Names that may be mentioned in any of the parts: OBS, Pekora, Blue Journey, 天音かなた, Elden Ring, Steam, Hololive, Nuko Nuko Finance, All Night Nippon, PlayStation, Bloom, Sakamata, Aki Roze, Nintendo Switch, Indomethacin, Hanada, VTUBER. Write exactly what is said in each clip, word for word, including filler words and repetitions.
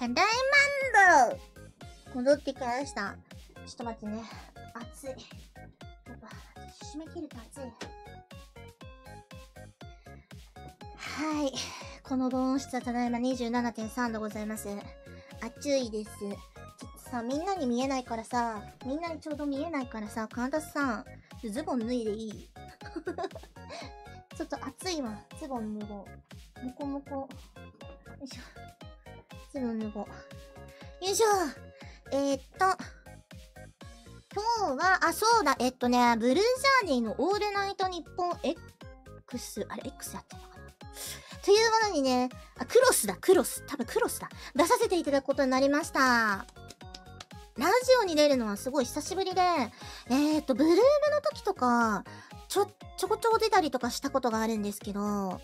ただいまんぶ戻ってきました。ちょっと待ってね、暑い。やっぱ締め切ると暑い。はい、この防音室はただいま にじゅうななてんさん 度ございます。暑いです。ちょっとさ、みんなに見えないからさ、みんなにちょうど見えないからさ、神田さんズボン脱いでいい？ちょっと暑いわ。ズボン脱ごう。もこもこ。よいしょ。ズボン脱ごう。よいしょ。えー、っと。今日は、あ、そうだ。えっとね、ブルージャーディのオールナイトニッポン X、あれ、X やってんのかなというものにね、あ、クロスだ、クロス。多分クロスだ。出させていただくことになりました。ラジオに出るのはすごい久しぶりで、えー、っと、ブルームの時とか、ちょ、ちょこちょこ出たりとかしたことがあるんですけど、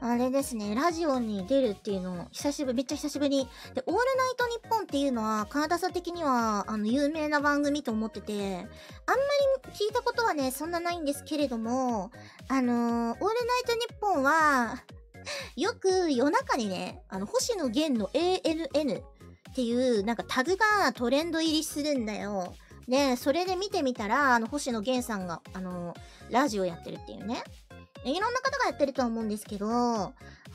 あれですね、ラジオに出るっていうの、久しぶり、めっちゃ久しぶり。で、オールナイトニッポンっていうのは、カナダさ的には、あの、有名な番組と思ってて、あんまり聞いたことはね、そんなないんですけれども、あのー、オールナイトニッポンは、よく夜中にね、あの、星野源の エーエヌエヌ っていう、なんかタグがトレンド入りするんだよ。で、それで見てみたら、あの、星野源さんが、あの、ラジオやってるっていうね。いろんな方がやってるとは思うんですけど、ほ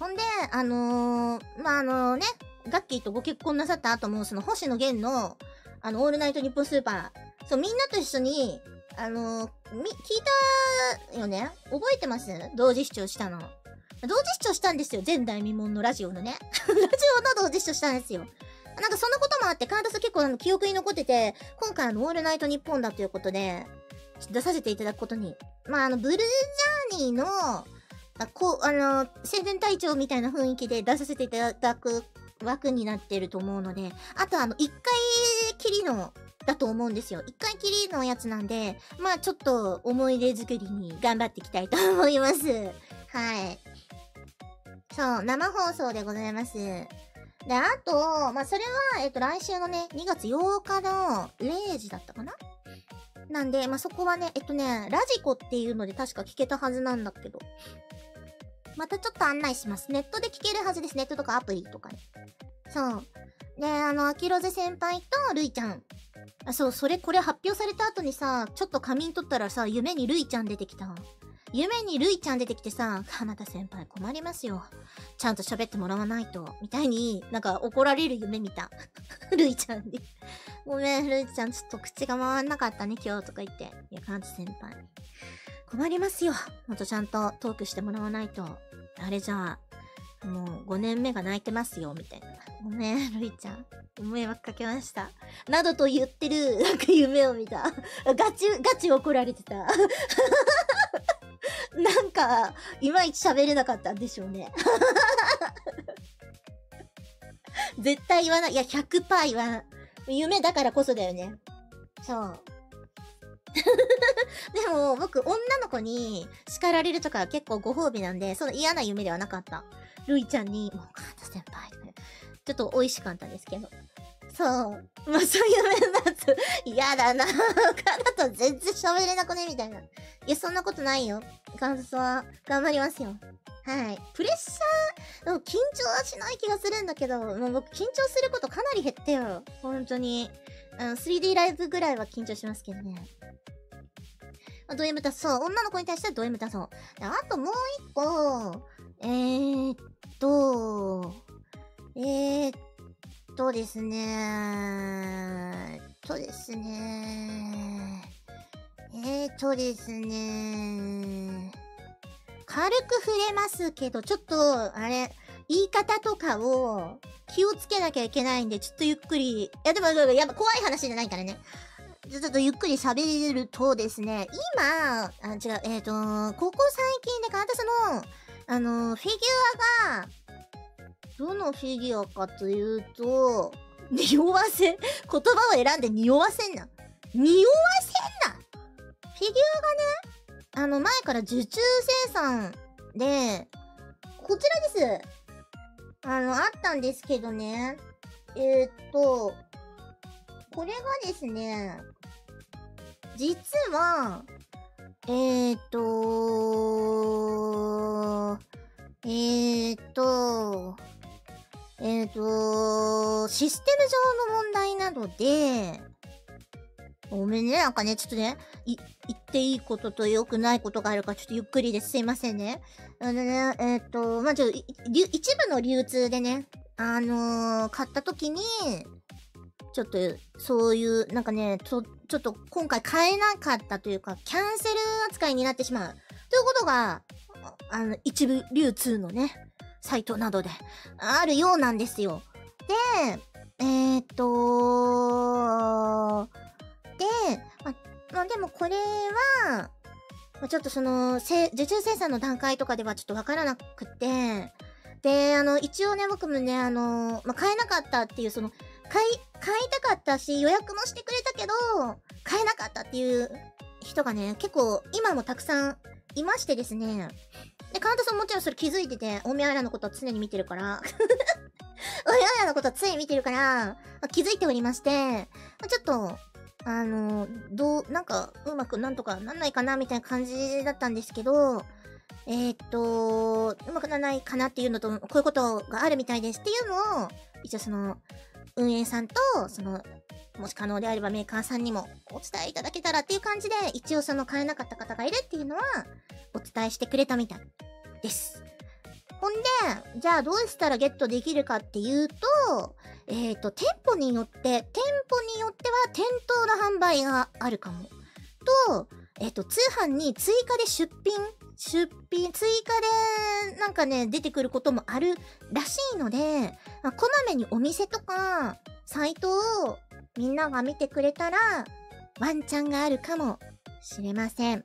んで、あのー、まあ、あのね、ガッキーとご結婚なさった後も、その星野源の、あの、オールナイトニッポンスーパー、そう、みんなと一緒に、あのー、み、聞いたよね？覚えてます？同時視聴したの。同時視聴したんですよ。前代未聞のラジオのね。ラジオの同時視聴したんですよ。なんかそのこともあって、カードス結構あの記憶に残ってて、今回のオールナイトニッポンだということで、出させていただくことに。まあ、あの、ブルージャーニーの、あこう、あの、宣伝隊長みたいな雰囲気で出させていただく枠になってると思うので、あとあの、一回きりの、だと思うんですよ。一回きりのやつなんで、まあ、ちょっと思い出作りに頑張っていきたいと思います。はい。そう、生放送でございます。で、あと、まあ、それは、えっと、来週のね、にがつようかのれいじだったかな？なんで、まあ、そこはね、えっとね、ラジコっていうので確か聞けたはずなんだけど。またちょっと案内します。ネットで聞けるはずです。ネットとかアプリとかね。そう。で、あの、アキロゼ先輩とルイちゃん。あ、そう、それ、これ発表された後にさ、ちょっと仮眠取ったらさ、夢にルイちゃん出てきた。夢にルイちゃん出てきてさ、花田先輩困りますよ。ちゃんと喋ってもらわないと。みたいに、なんか怒られる夢見た。ルイちゃんに。ごめん、ルイちゃん、ちょっと口が回んなかったね、今日とか言って。いや、花田先輩。困りますよ。もっとちゃんとトークしてもらわないと。あれじゃあ、もうごねんめが泣いてますよ、みたいな。ごめん、ルイちゃん。迷惑かけました。などと言ってる、なんか夢を見た。ガチ、ガチ怒られてた。なんか、いまいち喋れなかったんでしょうね。絶対言わない。いや、ひゃくパーセント 言わない。夢だからこそだよね。そう。でも、僕、女の子に叱られるとか結構ご褒美なんで、その嫌な夢ではなかった。ルイちゃんに、もう、カータ先輩とか、ちょっと美味しかったですけど。そう。まあ、そういう面だと、嫌だな。彼と全然喋れなくねみたいな。いや、そんなことないよ。感想は、頑張りますよ。はい。プレッシャー、でも緊張はしない気がするんだけど、もう僕緊張することかなり減ったよ。本当に。あの、スリーディー ライブぐらいは緊張しますけどね。ド M だそう。女の子に対してはド M だそう。あともう一個、えーっと、えーっと、とですねーとですねーえーとですねー軽く触れますけど、ちょっとあれ言い方とかを気をつけなきゃいけないんで、ちょっとゆっくり、いやでもやっぱ怖い話じゃないからね、ちょっとゆっくり喋るとですね、今あ違うえーとここ最近でカナダさんのあのフィギュアがどのフィギュアかというと、匂わせ言葉を選んで匂わせんな。匂わせんな。フィギュアがね、あの前から受注生産で、こちらです。あの、あったんですけどね。えー、っと、これがですね、実は、えー、っと、えー、っと、ええっと、システム上の問題なので、ごめんね、なんかね、ちょっとね、い、言っていいことと良くないことがあるから、ちょっとゆっくりです。すいませんね。あのね、えっと、まあ、ちょっと、一部の流通でね、あのー、買った時に、ちょっと、そういう、なんかね、ちょ、ちょっと今回買えなかったというか、キャンセル扱いになってしまう。ということが、あの、一部流通のね、サイトなどで、あるようなんですよ。で、えー、っとー、で、ま、まあ、でもこれは、ま、ちょっとその、受注生産の段階とかではちょっとわからなくて、で、あの、一応ね、僕もね、あの、まあ、買えなかったっていう、その、買い、買いたかったし、予約もしてくれたけど、買えなかったっていう人がね、結構、今もたくさんいましてですね。で、カンタさんもちろんそれ気づいてて、おみあらのことは常に見てるから、おみあらのことは常に見てるから、気づいておりまして、ちょっと、あの、どう、なんか、うまくなんとかなんないかな、みたいな感じだったんですけど、えーっと、うまくならないかなっていうのと、こういうことがあるみたいですっていうのを、一応その、運営さんと、その、もし可能であればメーカーさんにもお伝えいただけたらっていう感じで、一応その買えなかった方がいるっていうのは、お伝えしてくれたみたいです。ほんで、じゃあどうしたらゲットできるかっていうと、えっと、店舗によって、店舗によっては店頭の販売があるかも。と、えっと、通販に追加で出品、出品、追加でなんかね、出てくることもあるらしいので、まあ、こまめにお店とか、サイトをみんなが見てくれたら、ワンチャンがあるかもしれません。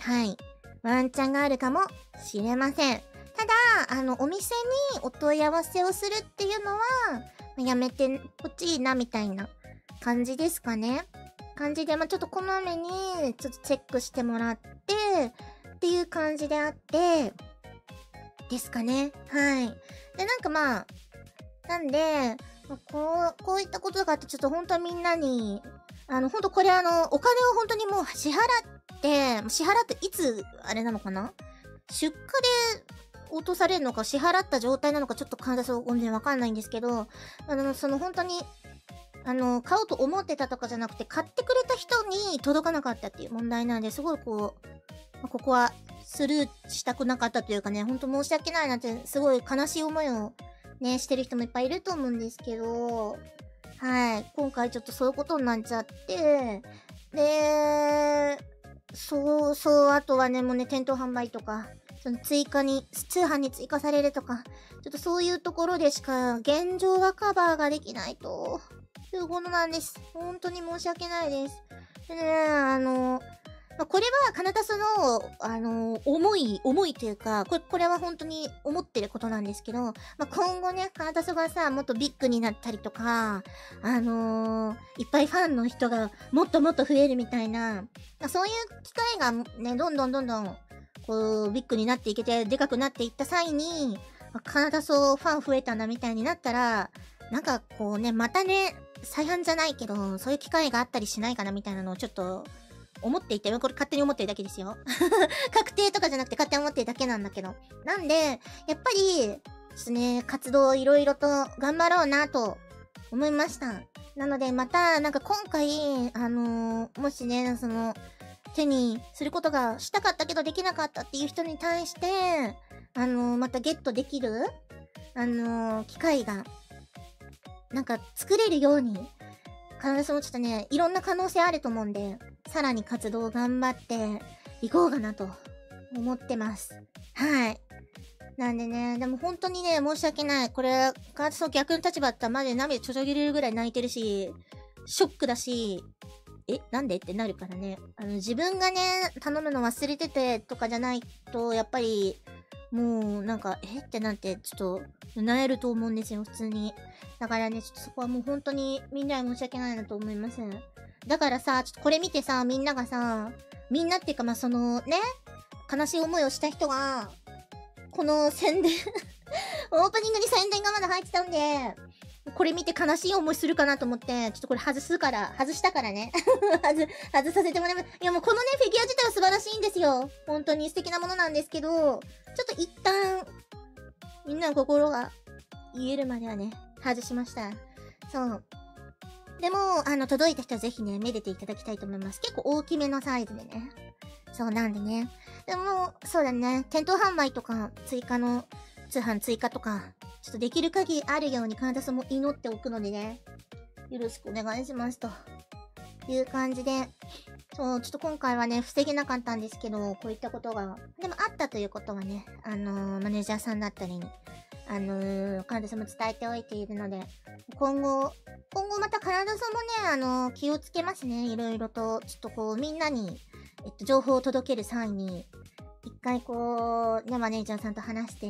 はい。ワンチャンがあるかもしれません。ただ、あの、お店にお問い合わせをするっていうのは、やめてほしいな、みたいな感じですかね。感じで、まあ、ちょっとこまめに、ちょっとチェックしてもらって、っていう感じであって、ですかね。はい。で、なんかまあ、なんで、こう、こういったことがあって、ちょっと本当はみんなに、あの、本当これあの、お金を本当にもう支払って、支払っていつ、あれなのかな？出荷で落とされるのか、支払った状態なのか、ちょっと感想ごめんわかんないんですけど、あの、その本当に、あの、買おうと思ってたとかじゃなくて、買ってくれた人に届かなかったっていう問題なんで、すごいこう、ここはスルーしたくなかったというかね、ほんと申し訳ないなって、すごい悲しい思いをね、してる人もいっぱいいると思うんですけど、はい、今回ちょっとそういうことになっちゃって、で、そうそう、あとはね、もうね、店頭販売とか、その追加に、通販に追加されるとか、ちょっとそういうところでしか、現状はカバーができないと、ということなんです。本当に申し訳ないです。でね、あの、まあ、これは、カナタスの、あの、思い、思いというか、これ、これは本当に思ってることなんですけど、まあ、今後ね、カナタスがさ、もっとビッグになったりとか、あのー、いっぱいファンの人がもっともっと増えるみたいな、まあ、そういう機会がね、どんどんどんどん、こう、ビッグになっていけて、でかくなっていった際に、まあ、カナタスファン増えたなみたいになったら、なんかこうね、またね、再販じゃないけど、そういう機会があったりしないかなみたいなのをちょっと思っていて、これ勝手に思ってるだけですよ。確定とかじゃなくて勝手に思ってるだけなんだけど。なんで、やっぱり、ですね、活動いろいろと頑張ろうなと思いました。なのでまた、なんか今回、あのー、もしね、その、手にすることがしたかったけどできなかったっていう人に対して、あのー、またゲットできる、あのー、機会が、なんか作れるように、必ずもちょっとね、いろんな可能性あると思うんで、さらに活動を頑張っていこうかなと思ってます。はい。なんでね、でも本当にね、申し訳ない。これ、必ず逆の立場だったらマジで涙ちょちょぎれるぐらい泣いてるし、ショックだし、え、なんでってなるからね。あの、自分がね、頼むの忘れててとかじゃないと、やっぱり、もうなんか、えってなって、ちょっと、萎えると思うんですよ、普通に。だからね、ちょっとそこはもう本当にみんなに申し訳ないなと思います。だからさ、ちょっとこれ見てさ、みんながさ、みんなっていうかまあそのね、悲しい思いをした人が、この宣伝、オープニングに宣伝がまだ入ってたんで、これ見て悲しい思いするかなと思って、ちょっとこれ外すから、外したからね。外、外させてもらいます。いやもうこのね、フィギュア自体は素晴らしいんですよ。本当に素敵なものなんですけど、ちょっと一旦、みんなの心が言えるまではね、外しました。そう。でも、あの、届いた人はぜひね、めでていただきたいと思います。結構大きめのサイズでね。そうなんでね。でも、そうだね。店頭販売とか、追加の、通販追加とか、ちょっとできる限りあるように患者さんも祈っておくのでね。よろしくお願いしますと。いう感じで。そう、ちょっと今回はね、防げなかったんですけど、こういったことが。でもあったということはね、あのー、マネージャーさんだったりに、あのー、患者さんも伝えておいているので、今後、今後また患者さんもね、あのー、気をつけますね。いろいろと、ちょっとこう、みんなに、えっと、情報を届ける際に、一回こう、ね、マネージャーさんと話して、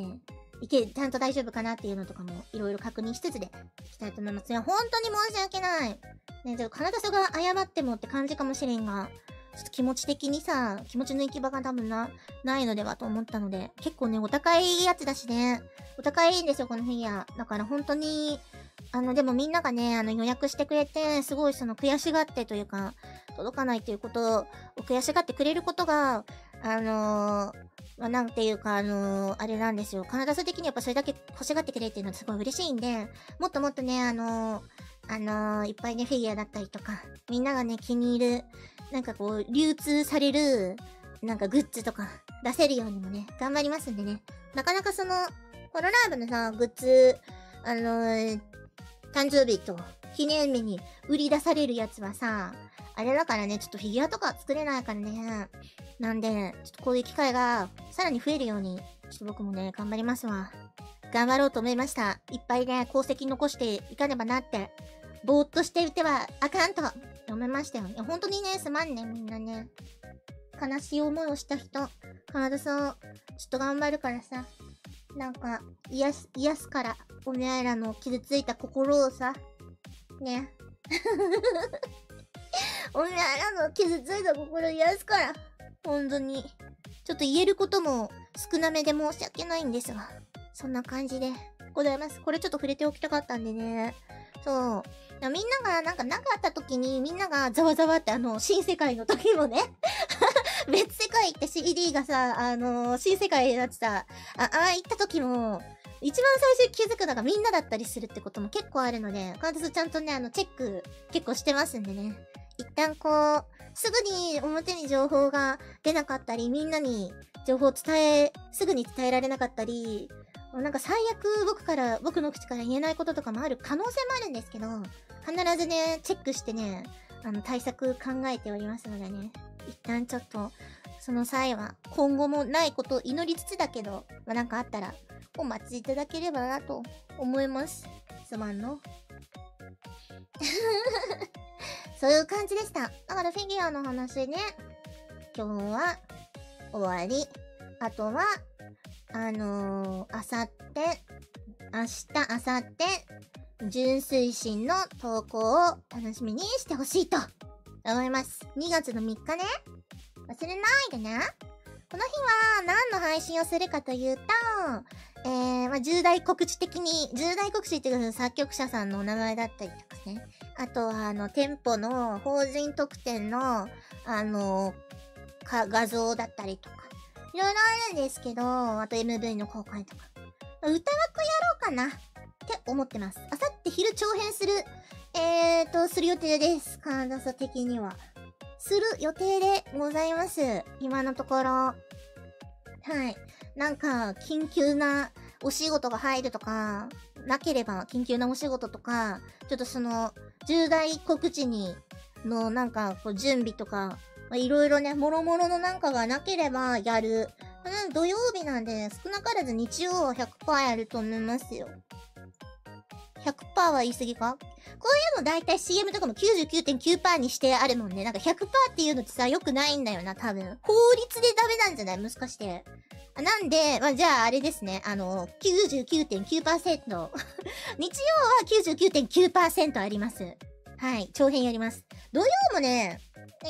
いけ、ちゃんと大丈夫かなっていうのとかも、いろいろ確認しつつで、いきたいと思います。いや、本当に申し訳ない。ね、ちょっと、金田さんが謝ってもって感じかもしれんが、ちょっと気持ち的にさ、気持ちの行き場が多分な、ないのではと思ったので、結構ね、お高いやつだしね、お高いんですよ、このフィギュア。だから本当に、あの、でもみんながね、あの、予約してくれて、すごいその悔しがってというか、届かないということを悔しがってくれることが、あのー、まあ、なんていうか、あのー、あれなんですよ。カナダさん的にやっぱそれだけ欲しがってくれるっていうのはすごい嬉しいんで、もっともっとね、あのー、あのー、いっぱいね、フィギュアだったりとか、みんながね、気に入る、なんかこう、流通される、なんかグッズとか出せるようにもね、頑張りますんでね。なかなかその、ホロライブのさ、グッズ、あのー、誕生日と記念日に売り出されるやつはさ、あれだからね、ちょっとフィギュアとか作れないからね。なんで、ちょっとこういう機会がさらに増えるように、ちょっと僕もね、頑張りますわ。頑張ろうと思いました。いっぱいね、功績残していかねばなって、ぼーっとしていてはあかんと思いましたよ。いや、本当にね、すまんね、みんなね。悲しい思いをした人、体さん、ちょっと頑張るからさ、なんか、癒す、癒すから、おめえらの傷ついた心をさ、ね。おめえらの傷ついた心癒すから、本当に。ちょっと言えることも少なめで申し訳ないんですが、そんな感じでございます。これちょっと触れておきたかったんでね。そう。みんながなんかなかった時にみんながざわざわってあの、新世界の時もね。別世界って シーディー がさ、あのー、新世界になってた、あ、ああ行った時も、一番最初に気づくのがみんなだったりするってことも結構あるので、カードスちゃんとね、あの、チェック結構してますんでね。一旦こう、すぐに表に情報が出なかったり、みんなに情報を伝え、すぐに伝えられなかったり、なんか最悪僕から、僕の口から言えないこととかもある可能性もあるんですけど、必ずね、チェックしてね、あの、対策考えておりますのでね。一旦ちょっと、その際は、今後もないことを祈りつつだけど、まあ、なんかあったら、お待ちいただければなと思います。すまんの。そういう感じでした。だからフィギュアの話ね、今日は終わり。あとは、あのー、あさって、明日、あさって、純粋心の投稿を楽しみにしてほしいと思います。にがつのみっかね。忘れないでね。この日は何の配信をするかというと、えー、まあ、重大告知的に、重大告知っていうか作曲者さんのお名前だったりとかね。あとは、あの、店舗の法人特典の、あの、か、画像だったりとか。いろいろあるんですけど、あと エムブイ の公開とか。歌枠やろうかなって思ってます。あさって昼長編する、えーと、する予定です。カナダ的には。する予定でございます。今のところ。はい。なんか、緊急なお仕事が入るとか、なければ緊急なお仕事とか、ちょっとその、重大告知に、のなんか、こう、準備とか、いろいろね、もろもろのなんかがなければやる。うん、土曜日なんで、少なからず日曜は ひゃくパーセント やると思いますよ。ひゃくパーセント は言い過ぎか？こういうの大体 シーエム とかも きゅうじゅうきゅうてんきゅうパーセント にしてあるもんね。なんか ひゃくパーセント っていうのってさ、良くないんだよな、多分。法律でダメなんじゃない？もしかして。あ、なんで、まあ、じゃああれですね。あの、きゅうじゅうきゅうてんきゅうパーセント。日曜は きゅうじゅうきゅうてんきゅうパーセント あります。はい。長編やります。土曜もね、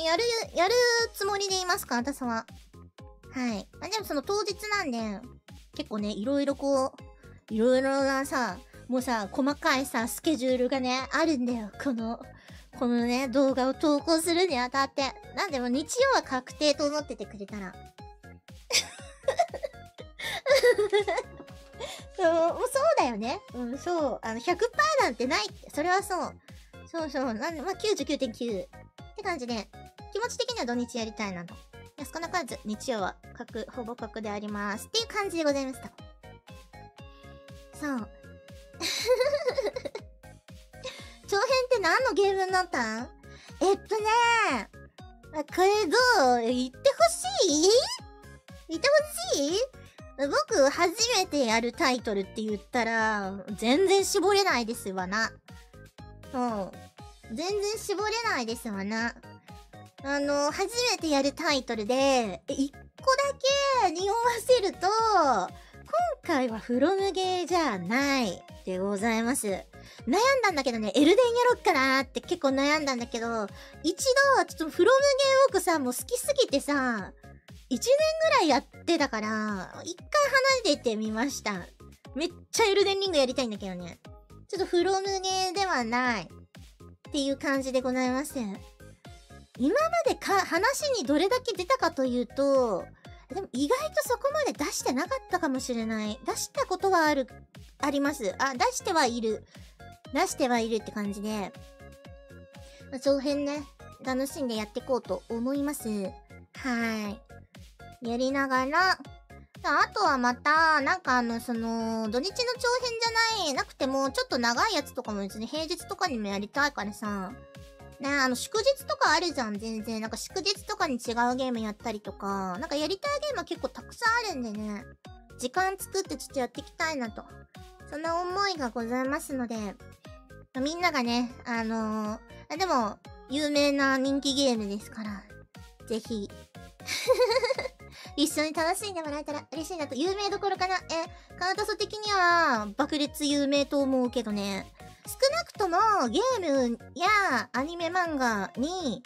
やる、やるつもりでいますか？私は。はい。まあ、でもその当日なんで、結構ね、いろいろこう、いろいろなさ、もうさ、細かいさ、スケジュールがね、あるんだよ。この、このね、動画を投稿するにあたって。なんでも日曜は確定と思っててくれたら。そうだよね。うん、そう。あの、ひゃくパーセント なんてないって。それはそう。そうそう。なんで、まあ、きゅうじゅうきゅうてんきゅう。って感じで、気持ち的には土日やりたいなと。少なからず、日曜は確、ほぼ確であります。っていう感じでございました。そう。長編って何のゲームになったん？えっとねー。これどう？言ってほしい？言ってほしい？僕、初めてやるタイトルって言ったら、全然絞れないですわな。うん。全然絞れないですわな。あの、初めてやるタイトルで、一個だけ匂わせると、今回はフロムゲーじゃないでございます。悩んだんだけどね、エルデンやろっかなーって結構悩んだんだけど、一度、ちょっとフロムゲー僕さ、もう好きすぎてさ、一年ぐらいやってたから、一回離れててみました。めっちゃエルデンリングやりたいんだけどね。ちょっとフロムゲーではないっていう感じでございます。今までか話にどれだけ出たかというと、でも意外とそこまで出してなかったかもしれない。出したことはある、あります。あ、出してはいる。出してはいるって感じで、長編ね、楽しんでやっていこうと思います。はーい。やりながら、あとはまた、なんかあの、その、土日の長編じゃない、なくても、ちょっと長いやつとかも別に平日とかにもやりたいからさ、ね、あの、祝日とかあるじゃん、全然。なんか祝日とかに違うゲームやったりとか、なんかやりたいゲームは結構たくさんあるんでね、時間作ってちょっとやっていきたいなと。そんな思いがございますので、みんながね、あのー、でも、有名な人気ゲームですから、ぜひ、一緒に楽しんでもらえたら嬉しいなと。有名どころかな？え、カウタソ的には、爆裂有名と思うけどね。少なくともゲームやアニメ漫画に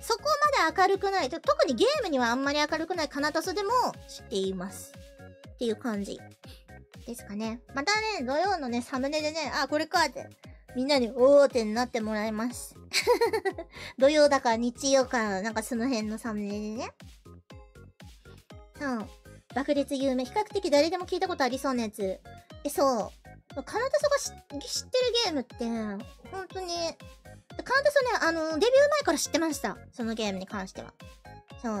そこまで明るくない、特にゲームにはあんまり明るくないカナタソでも知っていますっていう感じですかね。またね、土曜のね、サムネでね、あ、これかってみんなにおーってなってもらいます。土曜だから日曜からなんかその辺のサムネでね、そう、爆裂有名、比較的誰でも聞いたことありそうなやつ。え、そう、カナタソが知ってるゲームって、本当に、カナタソね、あの、デビュー前から知ってました。そのゲームに関しては。そう。どん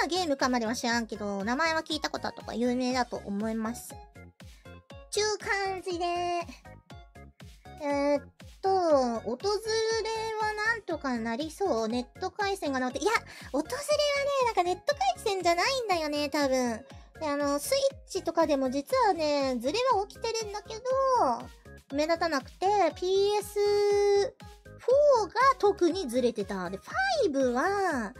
なゲームかまでは知らんけど、名前は聞いたこととか有名だと思います。ちゅう感じで、えー、っと、訪れはなんとかなりそう。ネット回線がなくて、いや、訪れはね、なんかネット回線じゃないんだよね、多分。で、あの、スイッチとかでも実はね、ズレは起きてるんだけど、目立たなくて、ピーエスフォー が特にズレてた。で、ファイブは、ファイ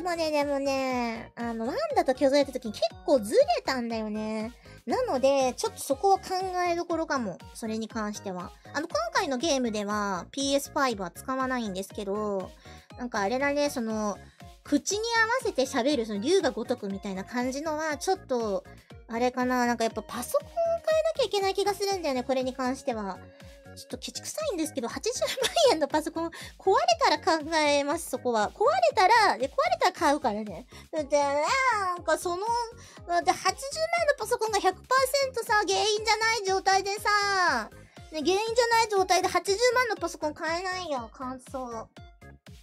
ブもね、でもね、あの、ワンだと虚像やった時に結構ズレたんだよね。なので、ちょっとそこは考えどころかも。それに関しては。あの、今回のゲームでは ピーエスファイブ は使わないんですけど、なんかあれだね、その、口に合わせて喋る、その龍が如くみたいな感じのは、ちょっと、あれかな、なんかやっぱパソコンを変えなきゃいけない気がするんだよね、これに関しては。ちょっとケチくさいんですけど、はちじゅうまんえんのパソコン、壊れたら考えます、そこは。壊れたら、で、壊れたら買うからね。だって、なんかその、だってはちじゅうまん円のパソコンが ひゃくパーセント さ、原因じゃない状態でさ、ね、原因じゃない状態ではちじゅうまんのパソコン買えないよ、感想。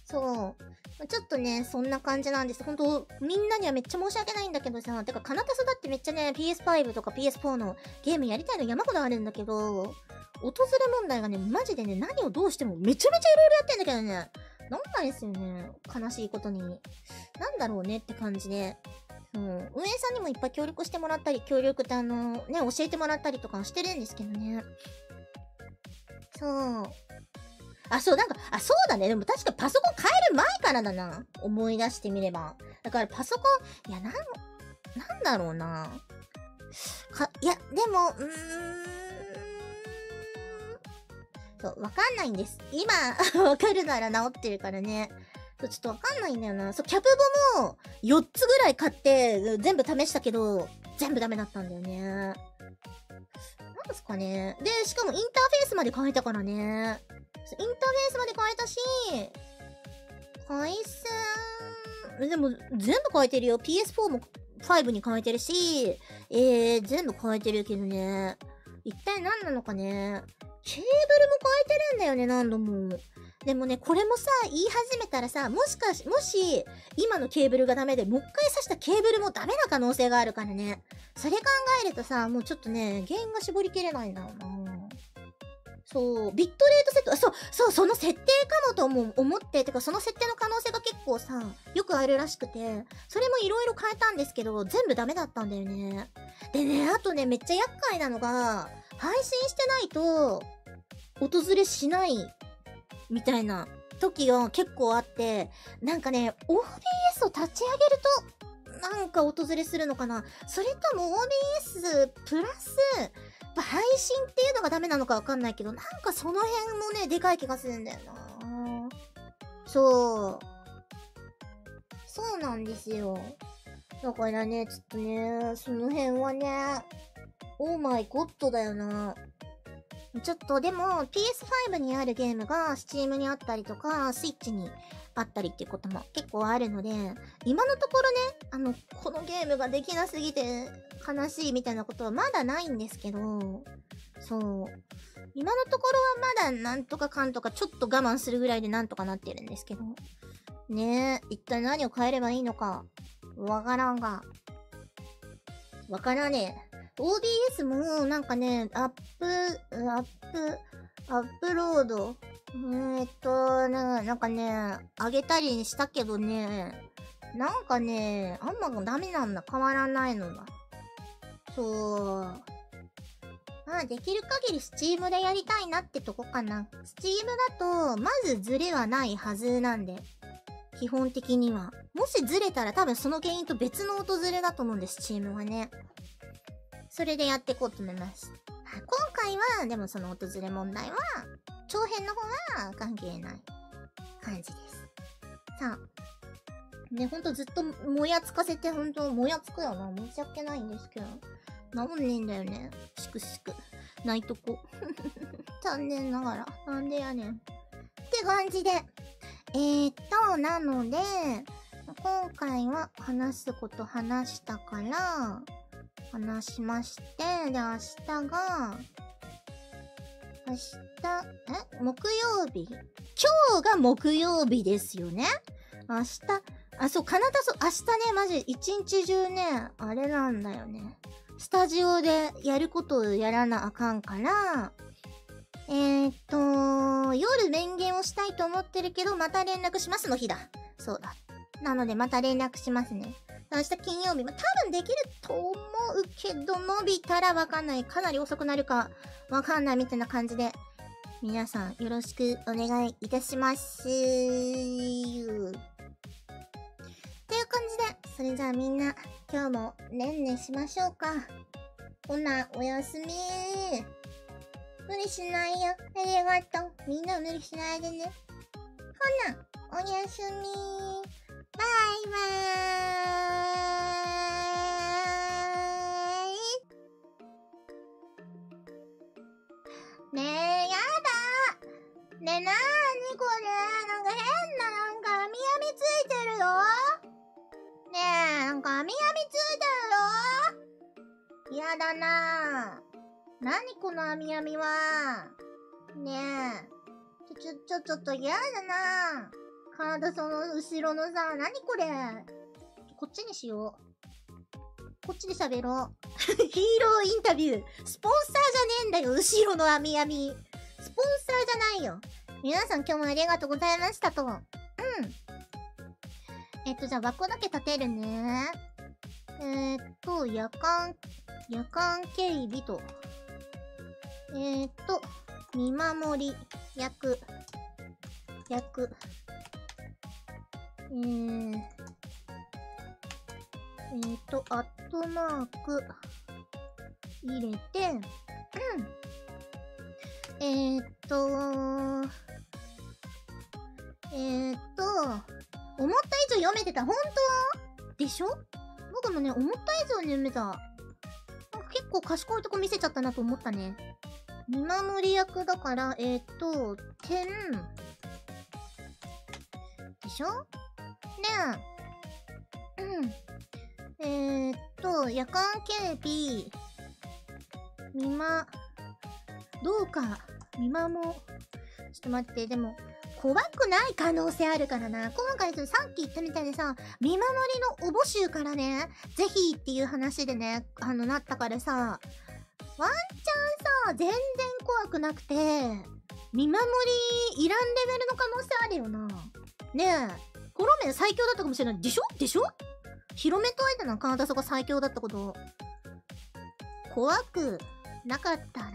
そう。ちょっとね、そんな感じなんです。本当みんなにはめっちゃ申し訳ないんだけどさ、てか、カナタソだってめっちゃね、ピーエスファイブ とか ピーエスフォー のゲームやりたいの山ほどあるんだけど、訪れ問題がね、マジでね、何をどうしてもめちゃめちゃいろいろやってんだけどね、なんないですよね。悲しいことに。なんだろうねって感じで。うん、運営さんにもいっぱい協力してもらったり、協力ってあの、ね、教えてもらったりとかしてるんですけどね。そう。あ、そう、なんか、あ、そうだね。でも確かパソコン変える前からだな。思い出してみれば。だからパソコン、いや、なん、なんだろうな。か、いや、でも、うーん。そう、わかんないんです。今、わかるなら治ってるからね。そう、ちょっとわかんないんだよな。そう、キャプボもよっつぐらい買って、全部試したけど、全部ダメだったんだよね。なんですかね。で、しかもインターフェースまで変えたからね。インターフェースまで変えたし、回線、でも全部変えてるよ。ピーエスフォー もごに変えてるし、えー、全部変えてるけどね。一体何なのかね。ケーブルも変えてるんだよね、何度も。でもね、これもさ、言い始めたらさ、もしかし、もし、今のケーブルがダメで、もう一回挿したケーブルもダメな可能性があるからね。それ考えるとさ、もうちょっとね、原因が絞りきれないんだろうな。そう、ビットレートセット、あ、そう、そう、その設定かもとも思って、てかその設定の可能性が結構さ、よくあるらしくて、それもいろいろ変えたんですけど、全部ダメだったんだよね。でね、あとね、めっちゃ厄介なのが、配信してないと、訪れしない、みたいな時が結構あって、なんかね、オービーエス を立ち上げると、なんか訪れするのかな。それとも オービーエス プラス、配信っていうのがダメなのかわかんないけど、なんかその辺もね、でかい気がするんだよな。そう。そうなんですよ。だからね、ちょっとね、その辺はね、オーマイゴッドだよな。ちょっとでも ピーエスファイブ にあるゲームが Steam にあったりとか Switch にあったりっていうことも結構あるので、今のところね、あの、このゲームができなすぎて悲しいみたいなことはまだないんですけど、そう。今のところはまだなんとかかんとかちょっと我慢するぐらいでなんとかなってるんですけど、ねえ、一体何を変えればいいのか、わからんが。わからねえ。オービーエス もなんかね、アップ、アップ、アップロード。えーっと、なんかね、上げたりしたけどね、なんかね、あんまダメなんだ。変わらないのだ。そう。まあ、できる限り Steam でやりたいなってとこかな。Steam だと、まずズレはないはずなんで。基本的には。もしズレたら多分その原因と別の音ズレだと思うんです、Steam はね。それでやっていこうと思います。今回は、でもその訪れ問題は、長編の方は関係ない感じです。さあ。ね、ほんとずっともやつかせて、ほんともやつくよな。申し訳ないんですけど。なんねえんだよね。しくしく。泣いとこ。残念ながら。なんでやねん。って感じで。えーっと、なので、今回は話すこと話したから、話しまして、で、明日が、明日、え木曜日今日が木曜日ですよね。明日、あ、そう、かなたそう、明日ね、マジ、一日中ね、あれなんだよね。スタジオでやることをやらなあかんから、えーっと、夜面言をしたいと思ってるけど、また連絡しますの日だ。そうだ。なので、また連絡しますね。明日金曜日。まあ、多分できると思うけど、伸びたらわかんない。かなり遅くなるかわかんないみたいな感じで、皆さんよろしくお願いいたします。っていう感じで、それじゃあみんな、今日もねんねしましょうか。ほな、おやすみ。無理しないよ。ありがとう。みんな無理しないでね。ほな、おやすみ。バイバーイ。ねえ、やだ。ねえ、なーにこれ。なんか変な、なんか網網ついてるよ。ねえ、なんか網網ついてるよ。やだなー。なにこの網網は。ねえ、ちょ、ちょ、ちょっとやだなー。体その後ろのさ、なにこれ。こっちにしよう。こっちで喋ろう。ヒーローインタビュー。スポンサーじゃねえんだよ、後ろのあみあみ。スポンサーじゃないよ。皆さん今日もありがとうございましたと。うん。えっと、じゃあ枠だけ立てるね。えー、っと、夜間、夜間警備と。えー、っと、見守り、役、役。えー、えーと、アットマーク入れて、うん。えーと、えーと、思った以上読めてた。本当でしょ？僕もね、思った以上に読めた。なんか結構賢いとこ見せちゃったなと思ったね。見守り役だから、えーと、点。でしょ？ねえ。うん。えー、っと夜間警備見まどうか見まもちょっと待って。でも怖くない可能性あるからな。今回さっき言ったみたいにさ、見守りのお募集からね、ぜひっていう話でね、あのなったからさ、ワンチャンさ全然怖くなくて見守りいらんレベルの可能性あるよな。ねえ、コロメン最強だったかもしれないでしょでしょ。広めといたのはカナダソが最強だったこと。怖くなかったら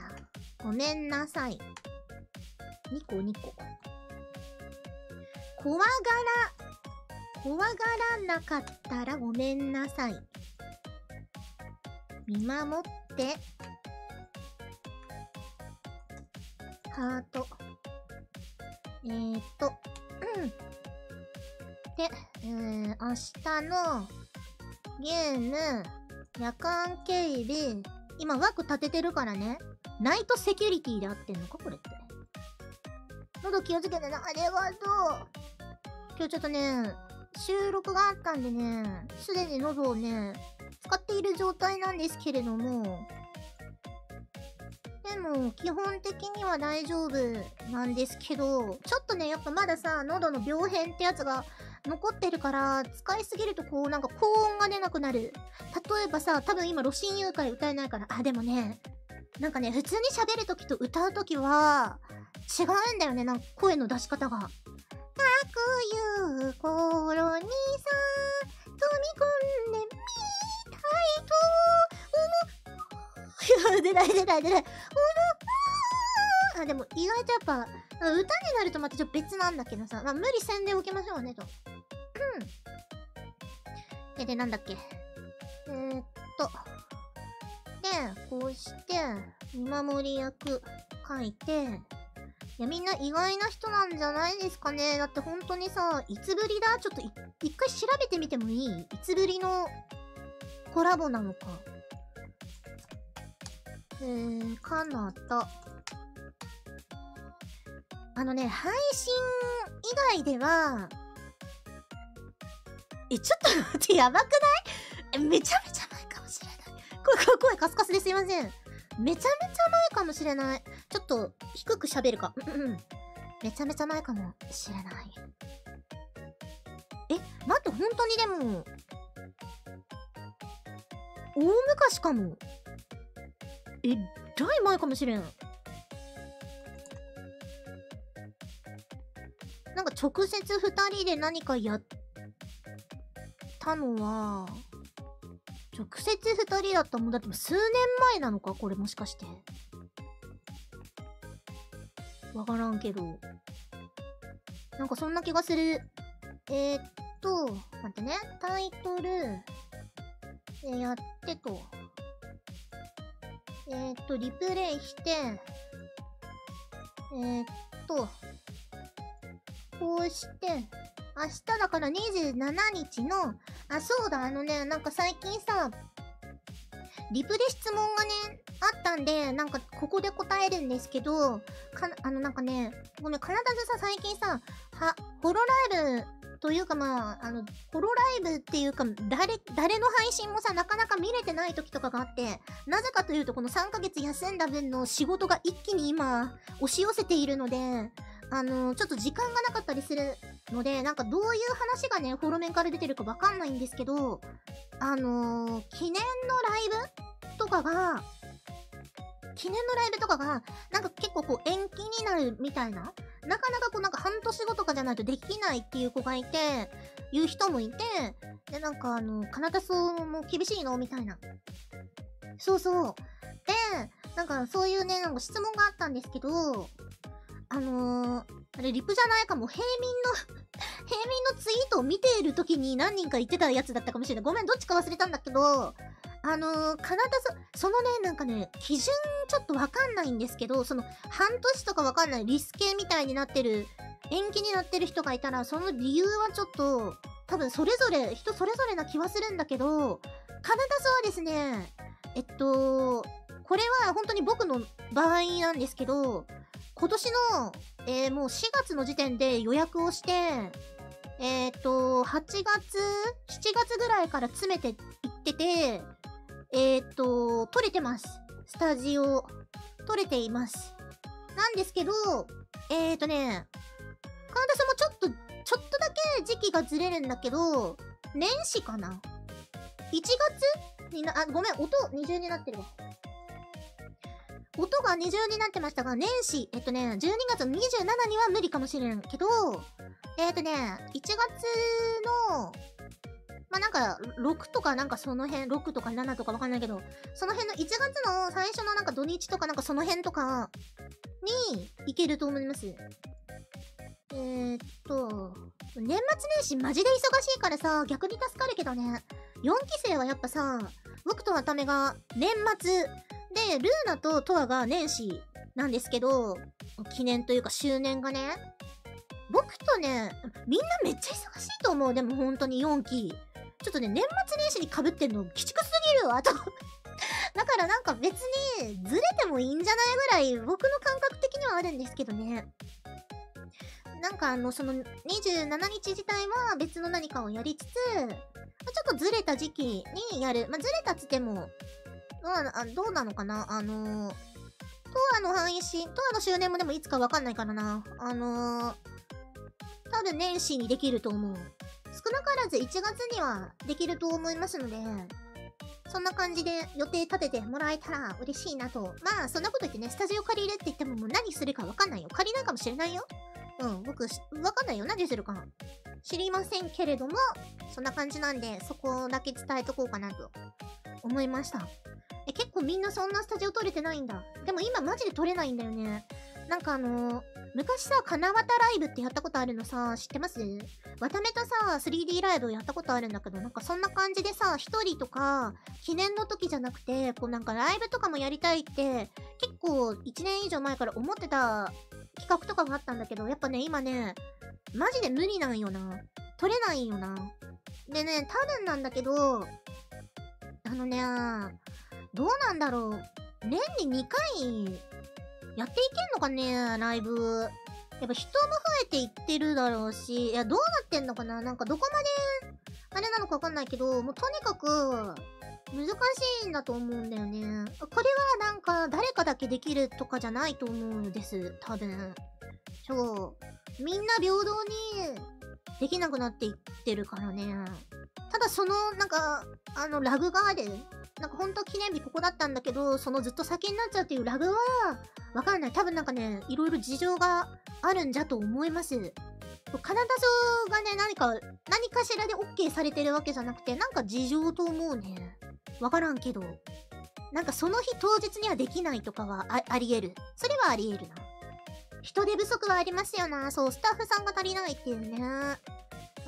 ごめんなさい。にこにこ怖がら怖がらなかったらごめんなさい。見守ってハートえーっとうんで、えー、明日のゲーム、夜間警備、今枠立ててるからね。ナイトセキュリティで合ってんのかこれって。喉気をつけてな、ありがとう。今日ちょっとね、収録があったんでね、すでに喉をね、使っている状態なんですけれども、でも基本的には大丈夫なんですけど、ちょっとね、やっぱまださ、喉の病変ってやつが、残ってるから使いすぎるとこうなんか高音が出なくなる。例えばさ、多分今露心誘拐歌えないから、あ、でもね、なんかね、普通に喋るときと歌うときは違うんだよね、なんか声の出し方が。かくいう頃にさ、飛び込んでみたいと思う。いや、出ない出ない出ない。あ、でも意外とやっぱ歌になるとまたちょっと別なんだけどさ、まあ、無理せんでおきましょうねと。うん。で、で、なんだっけ。えー、っと。で、こうして、見守り役書いて。いや、みんな意外な人なんじゃないですかね。だって本当にさ、いつぶりだ？ちょっと一回調べてみてもいい？いつぶりのコラボなのか。えー、カナダ。あのね、配信以外では、え、ちょっと待って、やばくない？めちゃめちゃ前かもしれない。声、声カスカスですいません。めちゃめちゃ前かもしれない。ちょっと低く喋るか。うんうん。めちゃめちゃ前かもしれない。え、待って、本当にでも、大昔かも。えらい前かもしれん。なんか直接ふたりで何かやったのは、直接ふたりだったもんだって数年前なのかこれもしかして。わからんけど。なんかそんな気がする。えー、っと、待ってね。タイトル、えー、やってと。えー、っと、リプレイして、えー、っと、こうして、明日だからにじゅうしちにちの、あ、そうだ、あのね、なんか最近さ、リプで質問がね、あったんで、なんかここで答えるんですけど、かあのなんかね、ごめん、カナダでさ、最近さ、は、ホロライブというかまあ、あの、ホロライブっていうか、誰、誰の配信もさ、なかなか見れてない時とかがあって、なぜかというと、このさんかげつ休んだ分の仕事が一気に今、押し寄せているので、あのー、ちょっと時間がなかったりするので、なんかどういう話がね、フォロメンから出てるかわかんないんですけど、あのー、記念のライブとかが、記念のライブとかが、なんか結構こう延期になるみたいな、なかなかこうなんか半年後とかじゃないとできないっていう子がいて、いう人もいて、で、なんかあのー、カナタソも厳しいのみたいな。そうそう。で、なんかそういうね、なんか質問があったんですけど、あのー、あれリプじゃないかも。平民の、平民のツイートを見ているときに何人か言ってたやつだったかもしれない。ごめん、どっちか忘れたんだけど、あのー、カナダそ、そのね、なんかね、基準ちょっとわかんないんですけど、その、半年とかわかんない、リス系みたいになってる、延期になってる人がいたら、その理由はちょっと、多分それぞれ、人それぞれな気はするんだけど、カナダソはですね、えっと、これは本当に僕の場合なんですけど、今年の、えー、もうしがつの時点で予約をして、えっと、はちがつ、しちがつぐらいから詰めていっってて、えー、っと、撮れてます。スタジオ、撮れています。なんですけど、えー、っとね、カウンタさんもちょっと、ちょっとだけ時期がずれるんだけど、年始かな ?いちがつにな、あ、ごめん、音二重になってるわ。音が二重になってましたが、年始、えっとね、じゅうにがつにじゅうしちにちには無理かもしれんけど、えっとね、いちがつの、まあ、なんか、ろくとかなんかその辺、ろくとかななとかわかんないけど、その辺のいちがつの最初のなんか土日とかなんかその辺とかに行けると思います。えー、っと、年末年始マジで忙しいからさ、逆に助かるけどね。よんきせいはやっぱさ、僕と渡辺が年末、で、ルーナとトアが年始なんですけど、記念というか周年がね、僕とね、みんなめっちゃ忙しいと思う。でも本当によんき。ちょっとね、年末年始に被ってんの、鬼畜すぎるわ、と。だからなんか別に、ずれてもいいんじゃないぐらい、僕の感覚的にはあるんですけどね。なんかあの、そのにじゅうしちにち自体は別の何かをやりつつ、ちょっとずれた時期にやる。まあ、ずれたつっても、あどうなのかなあのー、トアの配信、トアの周年もでもいつかわかんないからな。あのー、多分年始にできると思う。少なからずいちがつにはできると思いますので、そんな感じで予定立ててもらえたら嬉しいなと。まあ、そんなこと言ってね、スタジオ借りるって言ってももう何するかわかんないよ。借りないかもしれないよ。うん、僕、わかんないよ。何するか。知りませんけれども、そんな感じなんで、そこだけ伝えとこうかなと思いました。え、結構みんなそんなスタジオ撮れてないんだ。でも今マジで撮れないんだよね。なんかあのー、昔さ、金綿ライブってやったことあるのさ、知ってます？渡めとさ、スリーディー ライブをやったことあるんだけど、なんかそんな感じでさ、一人とか、記念の時じゃなくて、こうなんかライブとかもやりたいって、結構いちねん以上前から思ってた企画とかがあったんだけど、やっぱね、今ね、マジで無理なんよな。撮れないよな。でね、多分なんだけど、あのね、どうなんだろう。年ににかいやっていけんのかね、ライブ。やっぱ人も増えていってるだろうし、いや、どうなってんのかな、なんかどこまで、あれなのかわかんないけど、もうとにかく、難しいんだと思うんだよね。これはなんか、誰かだけできるとかじゃないと思うんです、多分。そう。みんな平等に、できなくなっていってるからね。ただその、なんか、あの、ラグがある。なんか本当は記念日ここだったんだけど、そのずっと先になっちゃうっていうラグは、わかんない。多分なんかね、いろいろ事情があるんじゃと思います。カナダ像がね、何か、何かしらで OK されてるわけじゃなくて、なんか事情と思うね。わからんけど。なんかその日当日にはできないとかはあ、あり得る。それはあり得るな。人手不足はありますよな。そう、スタッフさんが足りないっていうね。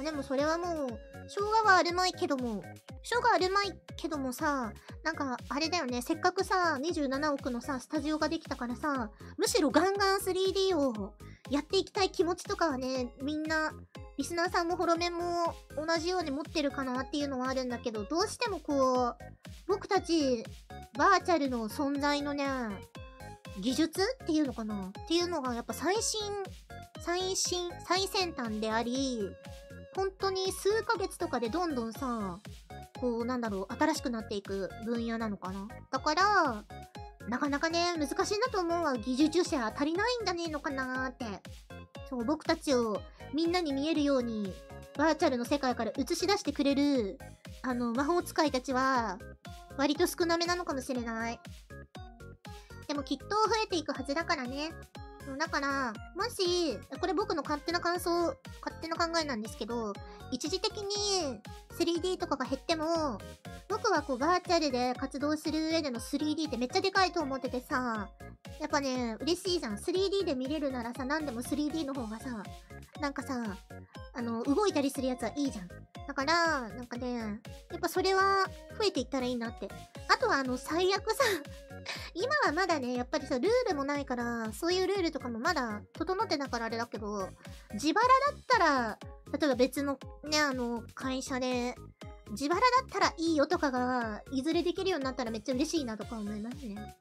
でもそれはもう、しょうがはあるまいけども、しょうがあるまいけどもさ、なんか、あれだよね、せっかくさ、にじゅうななおくのさ、スタジオができたからさ、むしろガンガン スリーディー をやっていきたい気持ちとかはね、みんな、リスナーさんもホロメンも同じように持ってるかなっていうのはあるんだけど、どうしてもこう、僕たち、バーチャルの存在のね、技術っていうのかなっていうのがやっぱ最新、最新、最先端であり、本当に数ヶ月とかでどんどんさ、こうなんだろう、新しくなっていく分野なのかな。だから、なかなかね、難しいなと思うわ。技術者足りないんじゃねえのかなーって。そう、僕たちをみんなに見えるように、バーチャルの世界から映し出してくれる、あの、魔法使いたちは、割と少なめなのかもしれない。でもきっと増えていくはずだからね。だから、もし、これ僕の勝手な感想、勝手な考えなんですけど、一時的に スリーディー とかが減っても、僕はこうバーチャルで活動する上での スリーディー ってめっちゃでかいと思っててさ、やっぱね、嬉しいじゃん。スリーディー で見れるならさ、何でも スリーディー の方がさ、なんかさ、あの、動いたりするやつはいいじゃん。だから、なんかね、やっぱそれは増えていったらいいなって。あとはあの、最悪さ、今はまだね、やっぱりさ、ルールもないから、そういうルールとかもまだ整ってたからあれだけど、自腹だったら、例えば別のね、あの、会社で、自腹だったらいいよとかが、いずれできるようになったらめっちゃ嬉しいなとか思いますね。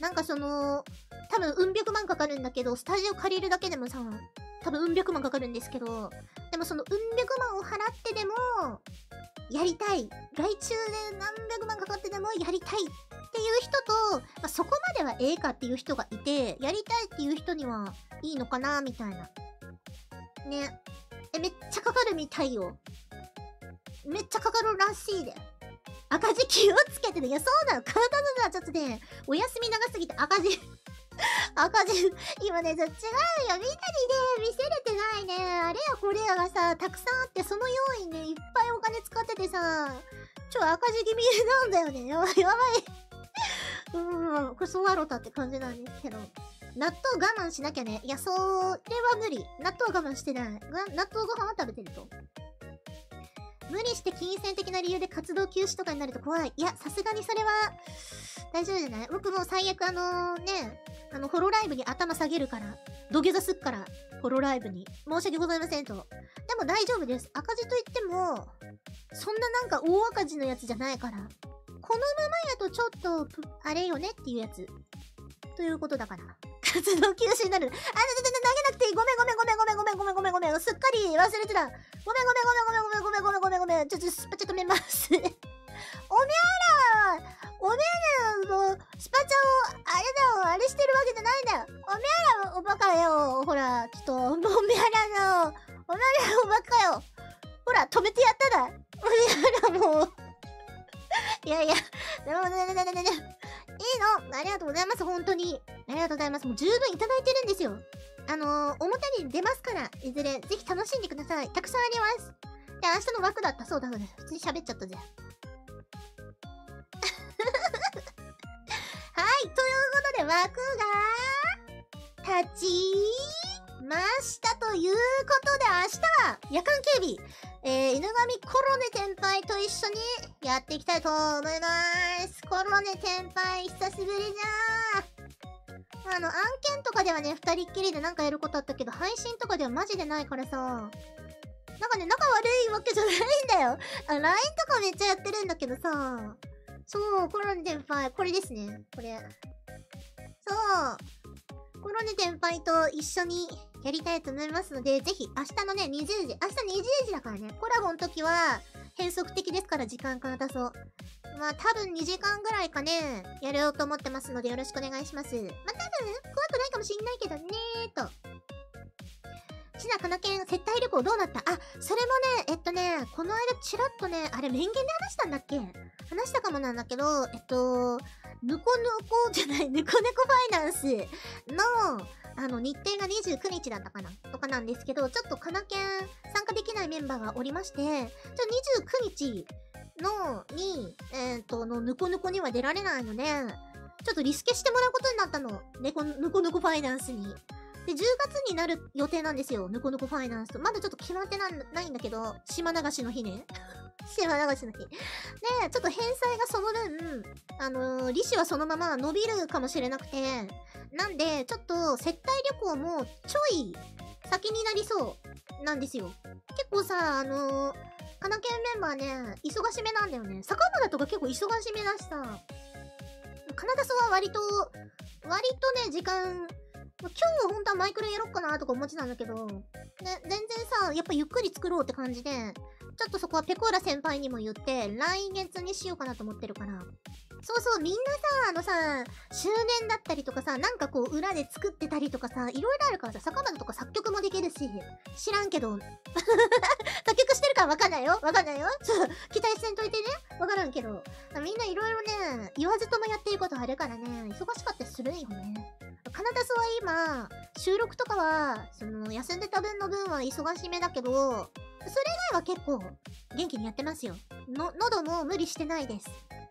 なんかその、多分うん百万かかるんだけど、スタジオ借りるだけでもさ、多分うん百万かかるんですけど、でもそのうん百万を払ってでも、やりたい、外注で何百万かかってでもやりたいっていう人と、まあ、そこまではええかっていう人がいて、やりたいっていう人にはいいのかなみたいなね。え、めっちゃかかるみたいよ。めっちゃかかるらしいで。赤字気をつけてね。いや、そうなの。体のさ、ちょっとね、お休み長すぎて赤字赤字今ね、違うよ。みんなにね、見せれてないね。あれやこれやがさ、たくさんあって、その要因ね、いっぱいお金使っててさ、ちょ、赤字気味なんだよね。やばい、やばい。うーん、クソ笑ったって感じなんですけど。納豆我慢しなきゃね。いや、それは無理。納豆我慢してない。納豆ご飯は食べてると。無理して金銭的な理由で活動休止とかになると怖い。いや、さすがにそれは大丈夫じゃない？僕もう最悪あのね、あの、ホロライブに頭下げるから、土下座すっから、ホロライブに。申し訳ございませんと。でも大丈夫です。赤字といっても、そんななんか大赤字のやつじゃないから。このままやとちょっと、あれよねっていうやつ。ということだから。活動休止になる。あ、ちょっと投げなくていい。ごめんごめんごめんごめんごめんごめんごめんごめんごめん。すっかり忘れてた。ごめんごめんごめんごめんごめんごめんごめんごめん。ちょっとスパチャ止めます。おめえらは、おめえらはもう、スパチャを、あれだよ、あれしてるわけじゃないんだよ。おめえらはおバカよ。ほら、ちょっと、おめえらの、おめえらおバカよ。ほら、止めてやっただ。おめえらもう。いやいや、なるほどねねねねね。いいの？ありがとうございます、本当に。ありがとうございます。もう十分いただいてるんですよ。あのー、表に出ますから、いずれ、ぜひ楽しんでください。たくさんあります。で、明日の枠だった。そうだ、そうだ。普通に喋っちゃったぜ。はい、ということで枠が、立ちましたということで、明日は夜間警備、えー、犬神コロネ先輩と一緒にやっていきたいと思います。コロネ先輩、久しぶりじゃー。あの、案件とかではね、二人っきりでなんかやることあったけど、配信とかではマジでないからさ。なんかね、仲悪いわけじゃないんだよ。あ、ライン とかめっちゃやってるんだけどさ。そう、コロネ先輩、これですね。これ。そう。コロネ先輩と一緒にやりたいと思いますので、ぜひ、明日のね、にじゅうじ。明日にじゅうじだからね。コラボの時は、変則的ですから時間から出そう。まあ多分にじかんぐらいかね、やろうと思ってますのでよろしくお願いします。まあ多分怖くないかもしんないけどねーと。ちなかなけん、接待旅行どうなった？あ、それもね、えっとね、この間チラッとね、あれ、面言で話したんだっけ？話したかもなんだけど、えっと、ぬこぬこじゃない、ぬこねこファイナンスの、あの、日程がにじゅうくにちだったかなとかなんですけど、ちょっとかなけん参加できないメンバーがおりまして、ちょにじゅうくにちの、に、えっと、の、ぬこぬこには出られないので、ちょっとリスケしてもらうことになったの。ねこ、ぬこぬこファイナンスに。で、じゅうがつになる予定なんですよ。ぬこぬこファイナンスと。まだちょっと決まってな、ないんだけど、島流しの日ね。島流しの日。で、ちょっと返済がその分、あのー、利子はそのまま伸びるかもしれなくて、なんで、ちょっと接待旅行もちょい先になりそうなんですよ。結構さ、あのー、かなけんメンバーね、忙しめなんだよね。坂村とか結構忙しめだしさ、カナダソは割と、割とね、時間、今日は本当はマイクロやろっかなとか思ってたんだけど、ね、全然さ、やっぱゆっくり作ろうって感じで、ちょっとそこはペコーラ先輩にも言って、来月にしようかなと思ってるから。そうそう、みんなさ、あのさ、周年だったりとかさ、なんかこう裏で作ってたりとかさ、いろいろあるからさ、坂本とか作曲もできるし、知らんけど、作曲してるからわかんないよわかんないよちょっと、期待せんといてねわからんけど。みんないろいろね、言わずともやってることあるからね、忙しかったりするんよね。カナダスは今、収録とかは、その、休んでた分の分は忙しめだけど、それ以外は結構元気にやってますよ。の、喉も無理してないです。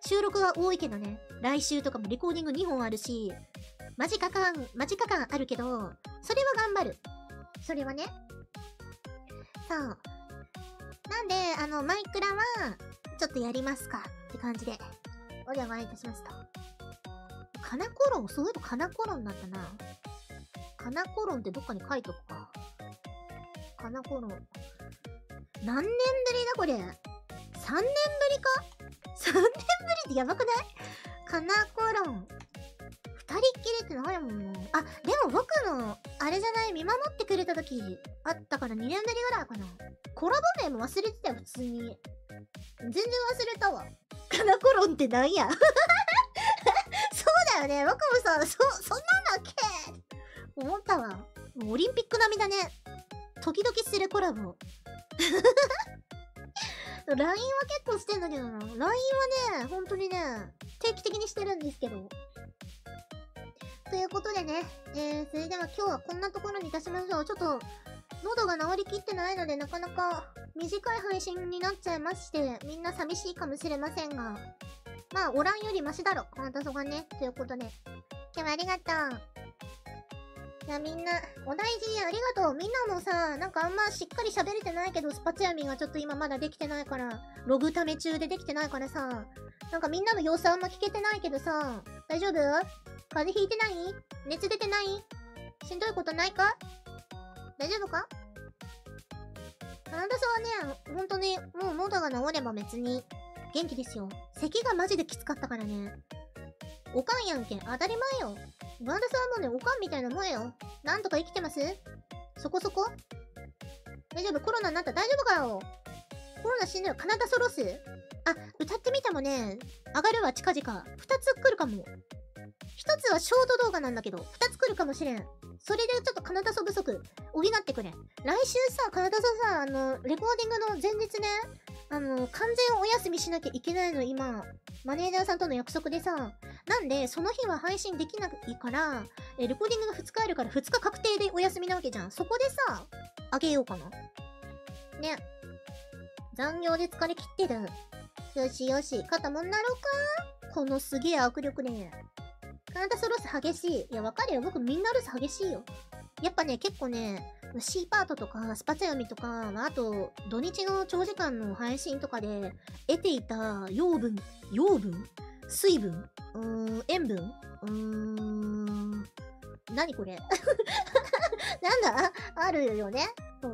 収録は多いけどね。来週とかもレコーディングにほんあるし、間近感、間近感あるけど、それは頑張る。それはね。そう。なんで、あの、マイクラは、ちょっとやりますか。って感じで、お邪魔いたしますと。カナコロン、そういえばカナコロンになったな。カナコロンってどっかに書いとくか。カナコロン。何年ぶりだこれ。さんねんぶりか ?さん 年ぶりってやばくない？かなころん。二人っきりってないもんな。あ、でも僕の、あれじゃない、見守ってくれた時あったからにねんぶりぐらいかな。コラボ名も忘れてたよ、普通に。全然忘れたわ。カナコロンってなんや。そうだよね、ワカモさん、そ、そんなんだっけ思ったわ。もうオリンピック並みだね。時々するコラボ。ライン は結構してんだけどな。ライン はね、本当にね、定期的にしてるんですけど。ということでね、えー、それでは今日はこんなところにいたしましょう。ちょっと、喉が治りきってないので、なかなか短い配信になっちゃいまして、みんな寂しいかもしれませんが、まあ、おらんよりマシだろ、このたそがね。ということで、今日はありがとう。じゃあみんな、お大事にありがとう。みんなもさ、なんかあんましっかり喋れてないけど、スパチャミがちょっと今まだできてないから、ログため中でできてないからさ、なんかみんなの様子あんま聞けてないけどさ、大丈夫？風邪ひいてない？熱出てない？しんどいことないか？大丈夫か？カナダさんはね、本当に、もう喉が治れば別に、元気ですよ。咳がマジできつかったからね。おかんやんけ。当たり前よ。カナダさんはもうね、おかんみたいなもんよ。なんとか生きてます？そこそこ？大丈夫？コロナになった？大丈夫かよ？コロナ死んだよ。カナダソロス？あ、歌ってみたもね、上がるわ、近々。二つ来るかも。一つはショート動画なんだけど、二つ来るかもしれん。それでちょっとカナダソ不足、補ってくれ。来週さ、カナダソさ、あの、レコーディングの前日ね、あの、完全お休みしなきゃいけないの、今。マネージャーさんとの約束でさ。なんで、その日は配信できないから、え、レコーディングがふつかいるからふつか確定でお休みなわけじゃん。そこでさ、あげようかな。ね。残業で疲れ切ってる。よしよし、肩もんなろうか？このすげえ握力ね。カナダソロス激しい。いや、わかるよ。僕みんなロス激しいよ。やっぱね、結構ね、C パートとか、スパチャ読みとか、あと、土日の長時間の配信とかで、得ていた養分、養分水分うーん、塩分うーん、何これなんだあるよね。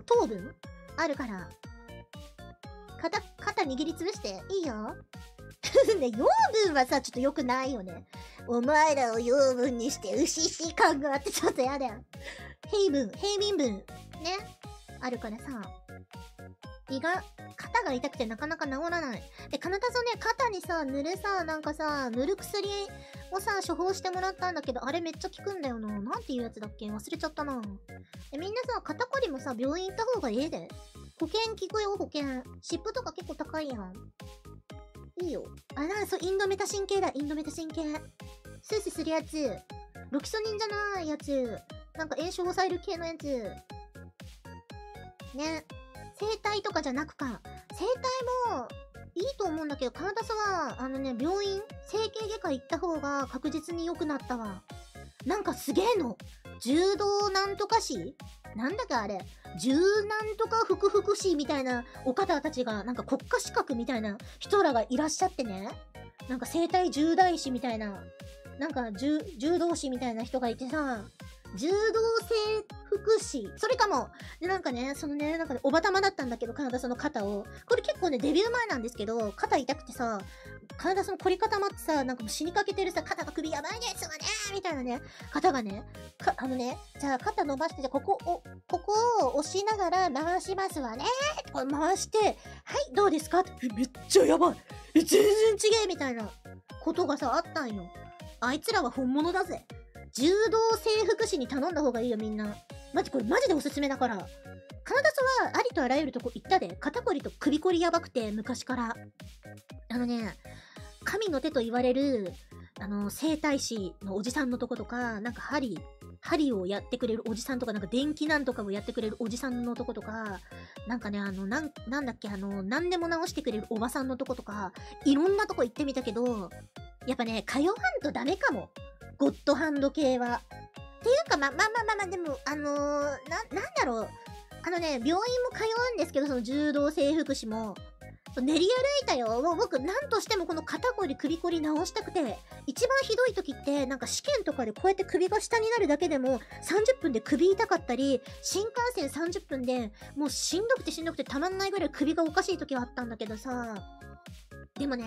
糖分あるから。肩、肩握りつぶして、いいよ。ね、養分はさ、ちょっと良くないよね。お前らを養分にして、うしし感があってちょっとやだよ。平分、平民分、ね、あるからさ。胃が、肩が痛くてなかなか治らない。で、カナタさんね、肩にさ、塗るさ、なんかさ、塗る薬をさ、処方してもらったんだけど、あれめっちゃ効くんだよな。なんていうやつだっけ？忘れちゃったな。え、みんなさ、肩こりもさ、病院行った方がええで。保険効くよ、保険。湿布とか結構高いやん。いいよ。あら、そう、インドメタ神経だ、インドメタ神経。スースーするやつ。ロキソニンじゃないやつ。なんか炎症抑える系のやつ。ね。整体とかじゃなくか。整体も、いいと思うんだけど、カナタスは、あのね、病院、整形外科行った方が確実に良くなったわ。なんかすげえの。柔道なんとか師なんだかあれ。柔なんとか福福師みたいなお方たちが、なんか国家資格みたいな人らがいらっしゃってね。なんか整体重大師みたいな、なんか柔道師みたいな人がいてさ、柔道整復師それかも。で、なんかね、そのね、なんかね、おばたまだったんだけど、カナダさんの肩を。これ結構ね、デビュー前なんですけど、肩痛くてさ、カナダさんの凝り固まってさ、なんかもう死にかけてるさ、肩が首やばいですわねーみたいなね、肩がね、か、あのね、じゃあ肩伸ばして、じゃあここを、ここを押しながら回しますわねーこれ回して、はい、どうですかって、めっちゃやばいえ、全然違えみたいなことがさ、あったんよ。あいつらは本物だぜ。柔道整復師に頼んだ方がいいよみんな。マジこれマジでおすすめだから。カナダソはありとあらゆるとこ行ったで。肩こりと首こりやばくて昔から。あのね、神の手と言われる、あの、整体師のおじさんのとことか、なんか針、針をやってくれるおじさんとか、なんか電気なんとかをやってくれるおじさんのとことか、なんかね、あの、なん、なんだっけ、あの、なんでも直してくれるおばさんのとことか、いろんなとこ行ってみたけど、やっぱね、通わんとダメかも。ゴッドハンド系は。っていうか、ま、まあまあまあまあ、でも、あのー、な、なんだろう。あのね、病院も通うんですけど、その柔道整復師も。練り歩いたよ。もう僕、なんとしてもこの肩こり、首こり直したくて、一番ひどい時って、なんか試験とかでこうやって首が下になるだけでも、さんじゅっぷんで首痛かったり、新幹線さんじゅっぷんで、もうしんどくてしんどくてたまんないぐらい首がおかしい時はあったんだけどさ。でもね、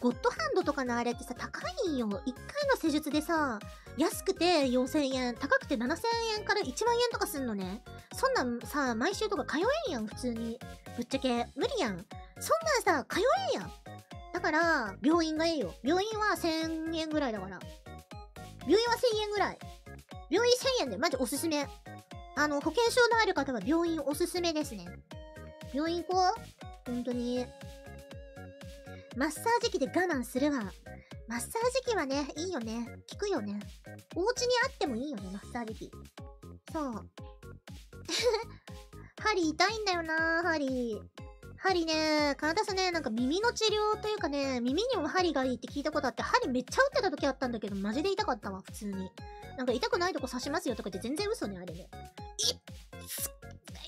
ゴッドハンドとかのあれってさ、高いんよ。いっかいの施術でさ、安くてよんせんえん、高くてななせんえんからいちまんえんとかすんのね。そんなんさ、毎週とか通えんやん、普通に。ぶっちゃけ、無理やん。そんなんさ、通えんやん。だから、病院がええよ。病院はせんえんぐらいだから。病院はせんえんぐらい。病院せんえんで、マジおすすめ。あの、保険証のある方は病院おすすめですね。病院行こう。ほんとに。マッサージ機で我慢するわ。マッサージ機はね、いいよね。効くよね。お家にあってもいいよね、マッサージ機。そう。針痛いんだよな、針。針ね、体さね、なんか耳の治療というかね、耳にも針がいいって聞いたことあって、針めっちゃ打ってた時あったんだけど、マジで痛かったわ、普通に。なんか痛くないとこ刺しますよとか言って全然嘘ね、あれね。いっ、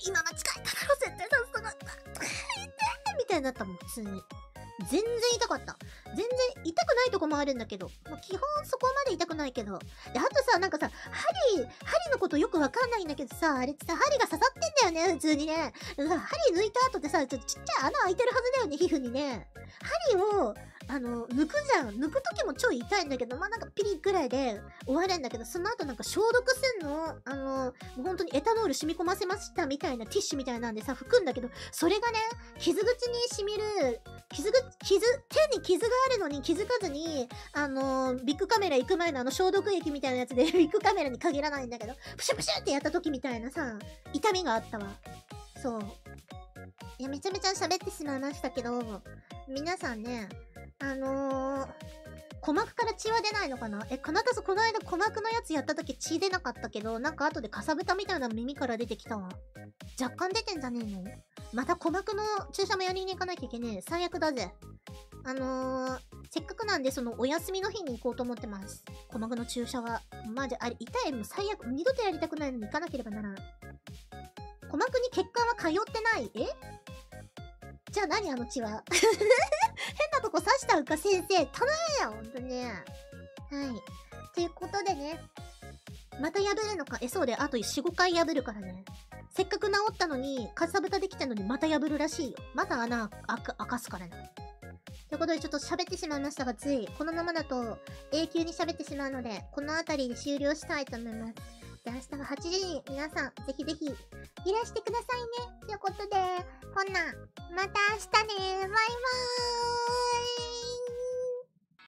今間違えたから絶対刺すとか、痛いみたいになったもん、普通に。全然痛かった。全然痛くないとこもあるんだけど。まあ、基本そこまで痛くないけど。で、あとさ、なんかさ、針、針のことよくわかんないんだけどさ、あれってさ、針が刺さってんだよね、普通にね。でさ、針抜いた後ってさ、ちょっとちっちゃい穴開いてるはずだよね、皮膚にね。針を、あの、抜くじゃん。抜く時もちょい痛いんだけど、まあ、なんかピリぐらいで終わるんだけど、その後なんか消毒すんの、あの、本当にエタノール染み込ませましたみたいなティッシュみたいなんでさ、拭くんだけど、それがね、傷口に染みる、傷口、傷、手に傷があるのに気づかずに、あのー、ビッグカメラ行く前のあの消毒液みたいなやつで、ビッグカメラに限らないんだけど、プシュプシュってやった時みたいなさ、痛みがあったわ。そう。いや、めちゃめちゃ喋ってしまいましたけど、皆さんね、あのー、鼓膜から血は出ないのかな？え、かなたさんこの間鼓膜のやつやった時血出なかったけど、なんか後でかさぶたみたいな耳から出てきたわ。若干出てんじゃねえの？また鼓膜の注射もやりに行かなきゃいけねえ。最悪だぜ。あのー、せっかくなんでそのお休みの日に行こうと思ってます。鼓膜の注射は。マジ、あれ、痛い。もう最悪。二度とやりたくないのに行かなければならん。鼓膜に血管は通ってない？え？じゃあ何あの血は。変なとこ刺したうか、先生。頼むよ、ほんとに。はい。ということでね。また破るのか。え、そうで、あとよん、ごかい破るからね。せっかく治ったのに、かさぶたできたのにまた破るらしいよ。また穴開く、開かすからな。ということでちょっと喋ってしまいましたが、つい、このままだと永久に喋ってしまうので、この辺りで終了したいと思います。で、明日ははちじに皆さん、ぜひぜひ、いらしてくださいね。ということで、ほな、また明日ね。バイバーイ。